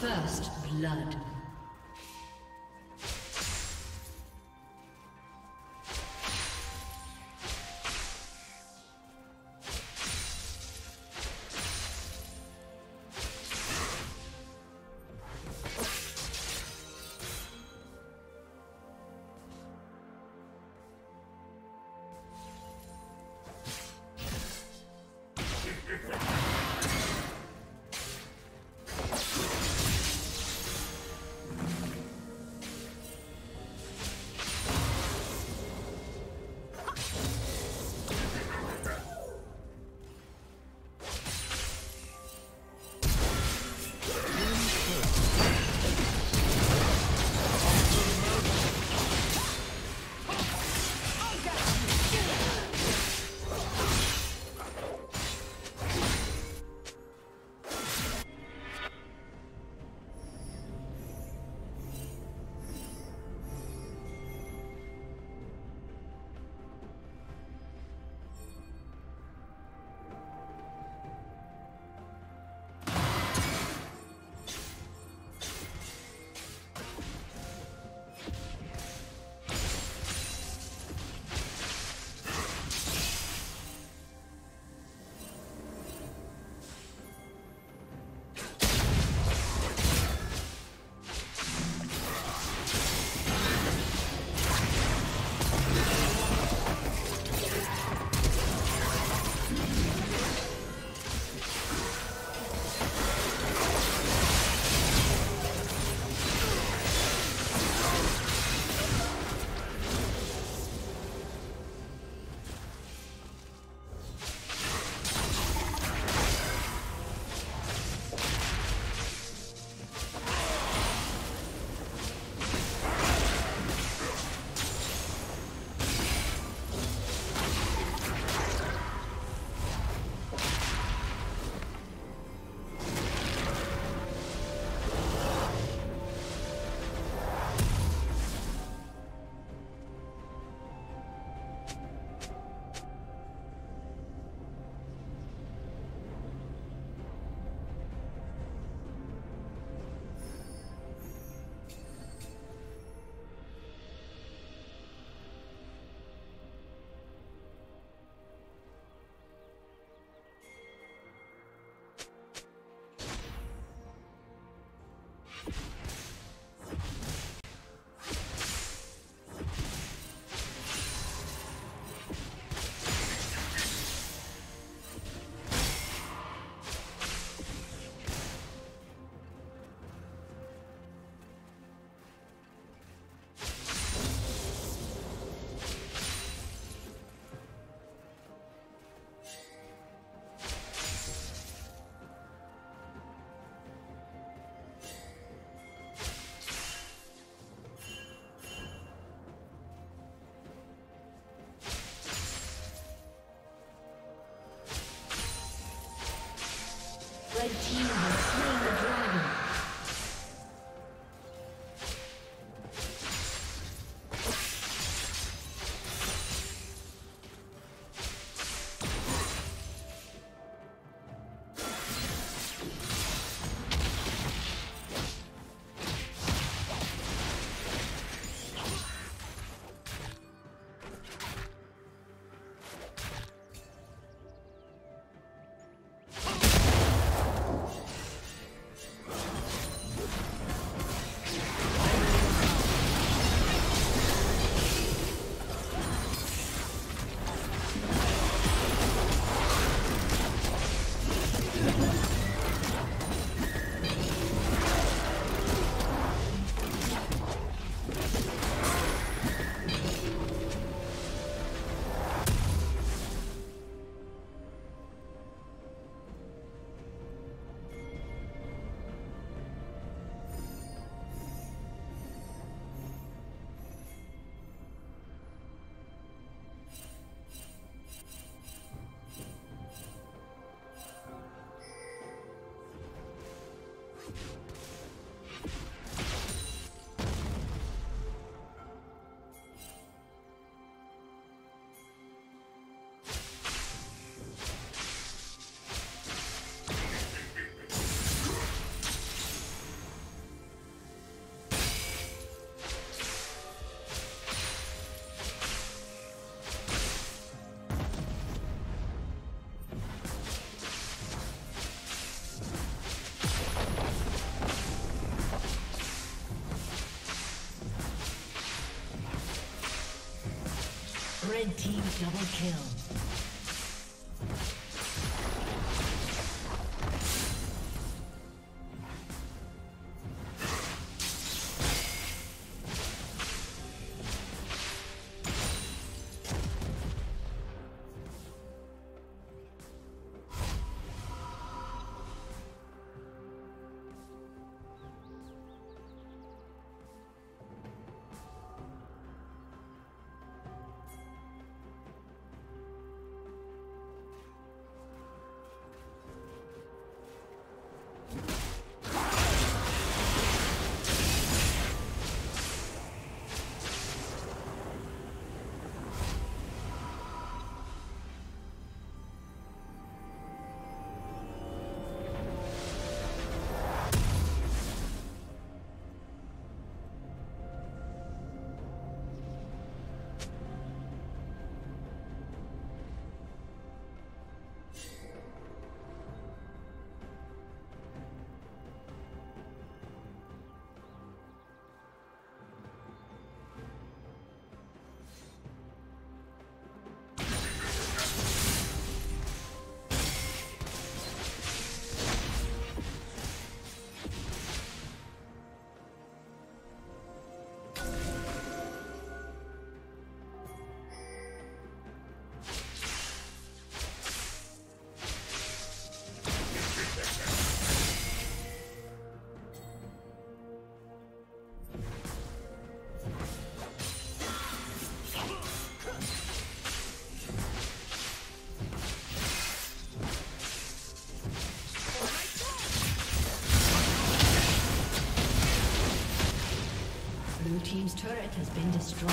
First blood. Red team double kill. Team's turret has been destroyed.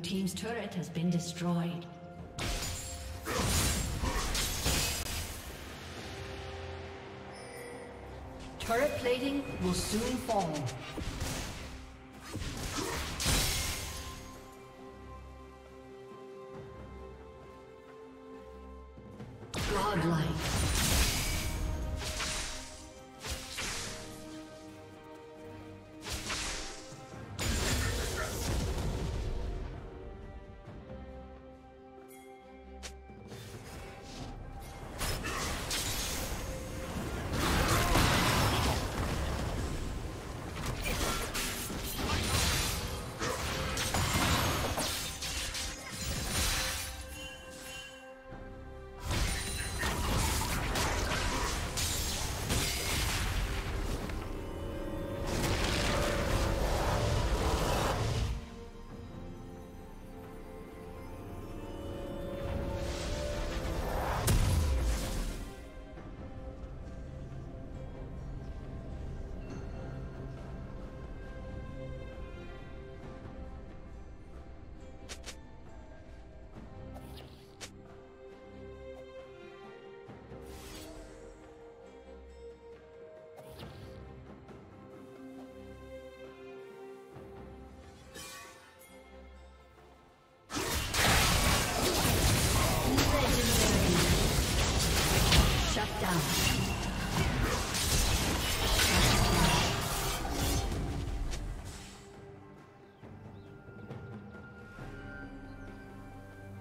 Blue team's turret has been destroyed. Turret plating will soon fall. Godlike.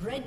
Red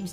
team's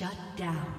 Shut down.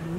Blue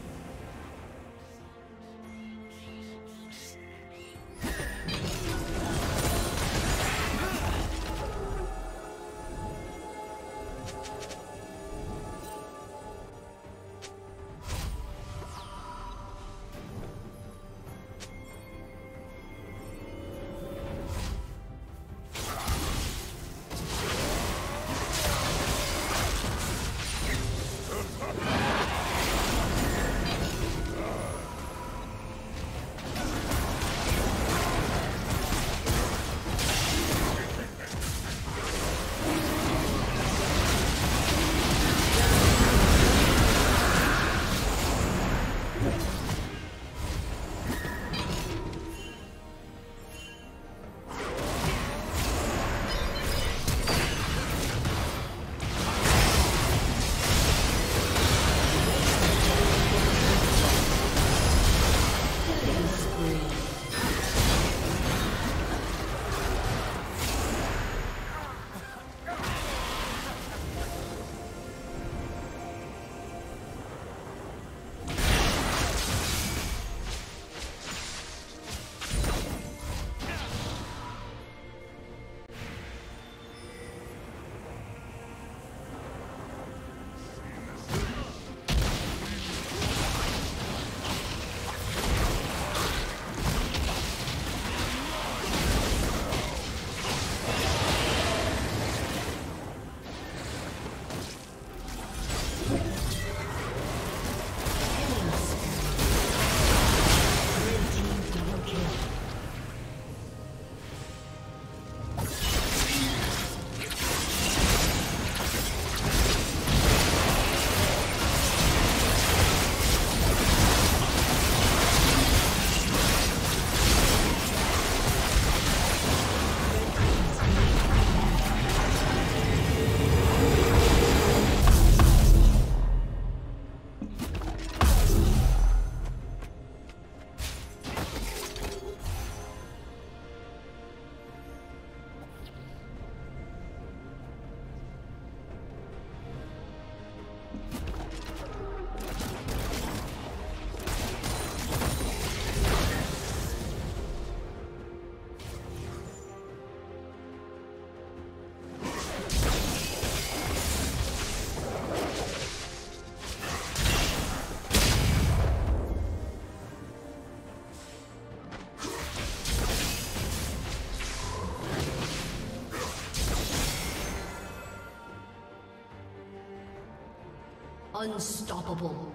Unstoppable.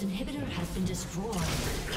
Inhibitor has been destroyed.